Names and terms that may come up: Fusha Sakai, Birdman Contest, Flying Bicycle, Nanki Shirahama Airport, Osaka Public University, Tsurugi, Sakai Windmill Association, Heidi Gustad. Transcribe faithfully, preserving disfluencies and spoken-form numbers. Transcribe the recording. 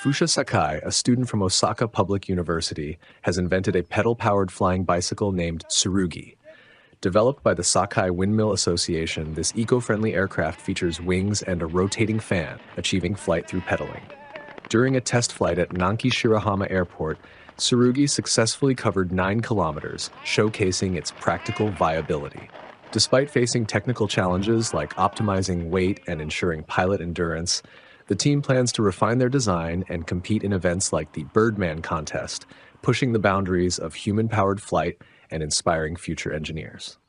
Fusha Sakai, a student from Osaka Public University, has invented a pedal-powered flying bicycle named Tsurugi. Developed by the Sakai Windmill Association, this eco-friendly aircraft features wings and a rotating fan, achieving flight through pedaling. During a test flight at Nanki Shirahama Airport, Tsurugi successfully covered nine kilometers, showcasing its practical viability. Despite facing technical challenges like optimizing weight and ensuring pilot endurance, the team plans to refine their design and compete in events like the Birdman Contest, pushing the boundaries of human-powered flight and inspiring future engineers.